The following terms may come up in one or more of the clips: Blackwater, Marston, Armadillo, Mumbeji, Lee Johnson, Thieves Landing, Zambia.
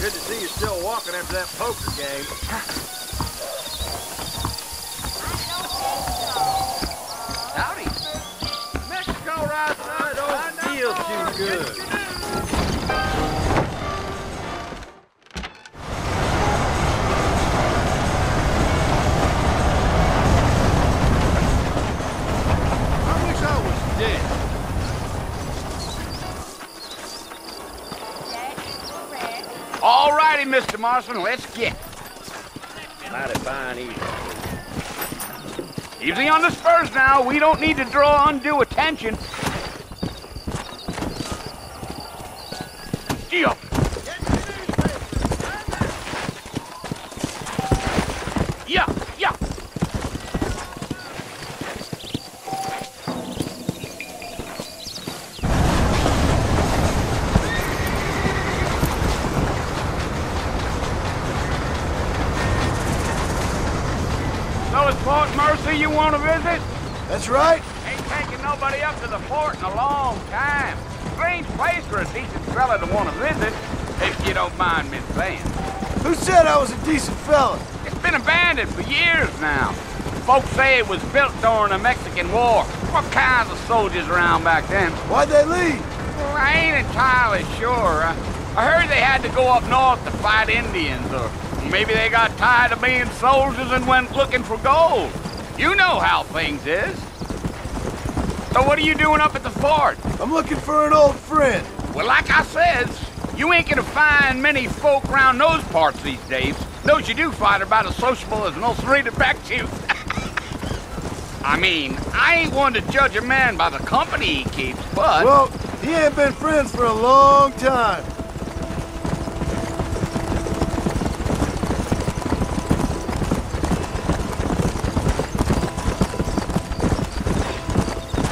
Good to see you still walking after that poker game. I don't think so. Howdy. Mexico rising up. I don't feel too good. All righty, Mr. Marston, let's get it. Mighty fine easy. Easy on the spurs now. We don't need to draw undue attention. Steal. Yeah. Fort Mercy, you want to visit? That's right. Ain't taking nobody up to the fort in a long time. Strange place for a decent fella to want to visit, if you don't mind me saying. Who said I was a decent fella? It's been abandoned for years now. Folks say it was built during the Mexican War. What kinds of soldiers around back then? Why'd they leave? Well, I ain't entirely sure. I heard they had to go up north to fight Indians, or maybe they got tired of being soldiers and went looking for gold. You know how things is. So what are you doing up at the fort? I'm looking for an old friend. Well, like I says, you ain't gonna find many folk around those parts these days. Those you do find are about as sociable as an old three-to back to. I mean, I ain't one to judge a man by the company he keeps, but... Well, he ain't been friends for a long time.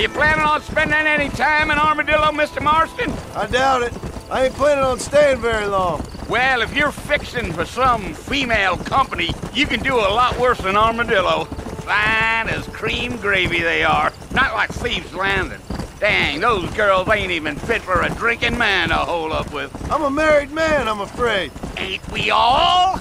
You planning on spending any time in Armadillo, Mr. Marston? I doubt it. I ain't planning on staying very long. Well, if you're fixing for some female company, you can do a lot worse than Armadillo. Fine as cream gravy they are. Not like Thieves Landing. Dang, those girls ain't even fit for a drinking man to hole up with. I'm a married man, I'm afraid. Ain't we all?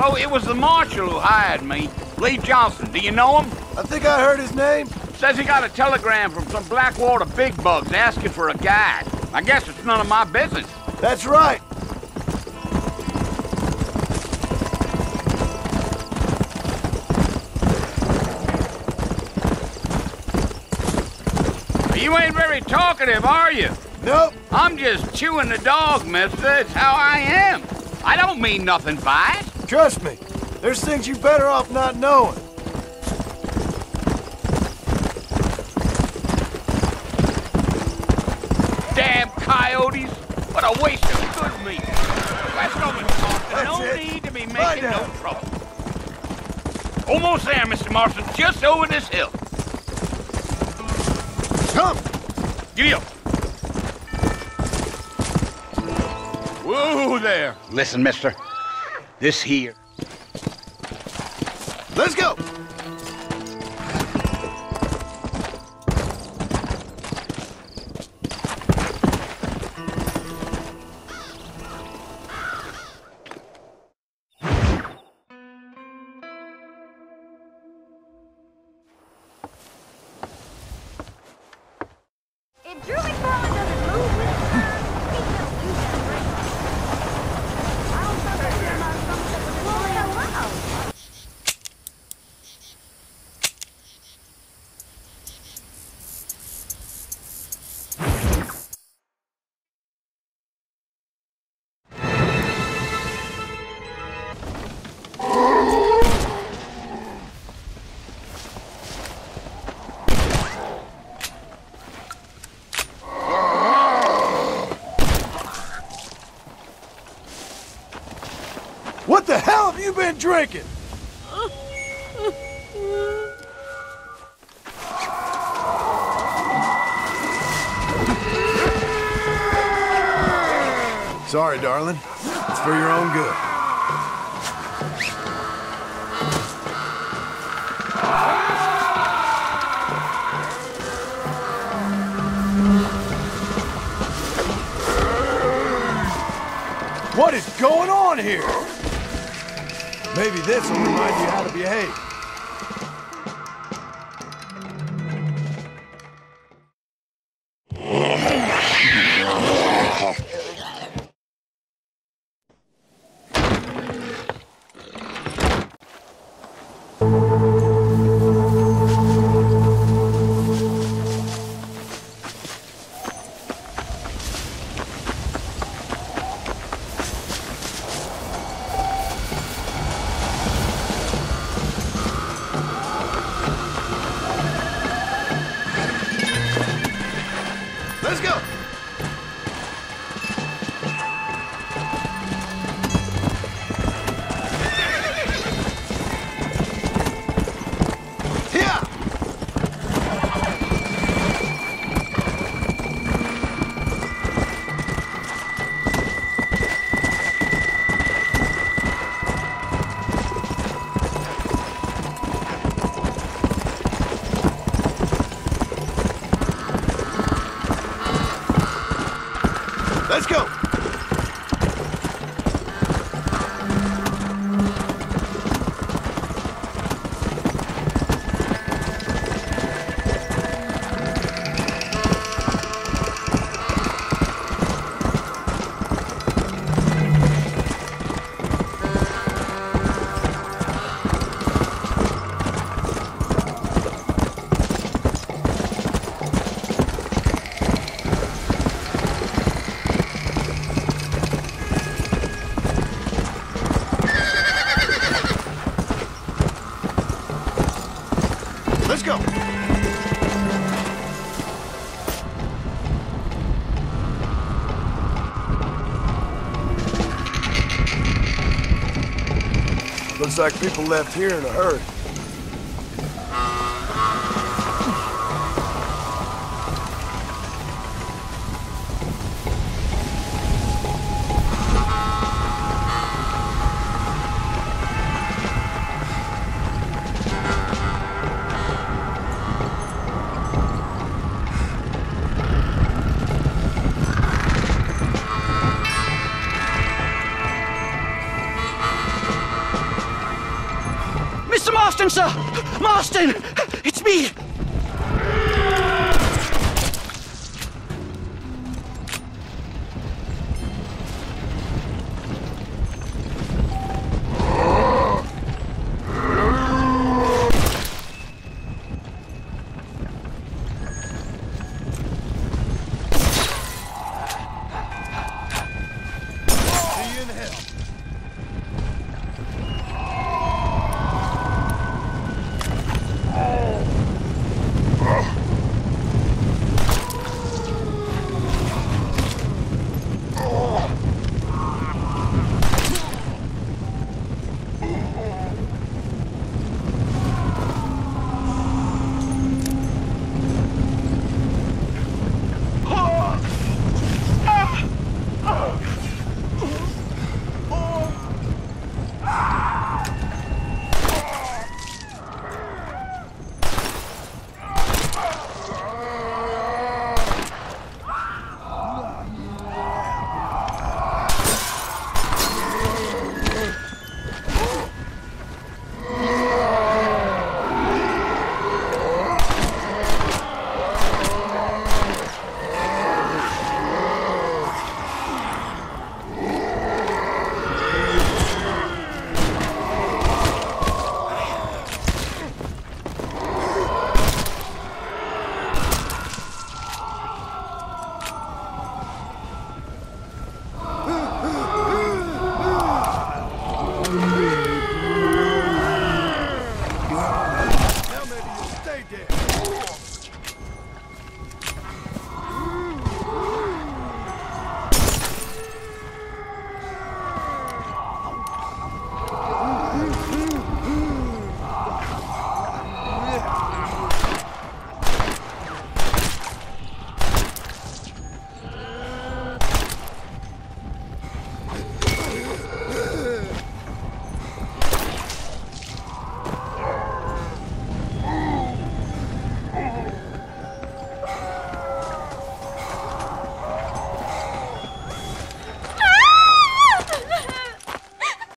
Oh, it was the marshal who hired me, Lee Johnson. Do you know him? I think I heard his name. Says he got a telegram from some Blackwater big bugs asking for a guide. I guess it's none of my business. That's right. You ain't very talkative, are you? Nope. I'm just chewing the dog, mister. It's how I am. I don't mean nothing by it. Trust me, there's things you're better off not knowing. Damn coyotes! What a waste of good meat! No need to be making no trouble. Almost there, Mr. Marston. Just over this hill. Come! Giddy-up! Whoa there! Listen, mister. This here. Let's go! It drew me far. you been drinking? Sorry, darling. It's for your own good. What is going on here? Maybe this will remind you how to behave. Looks like people left here in a hurry. Marston, sir! Marston! It's me!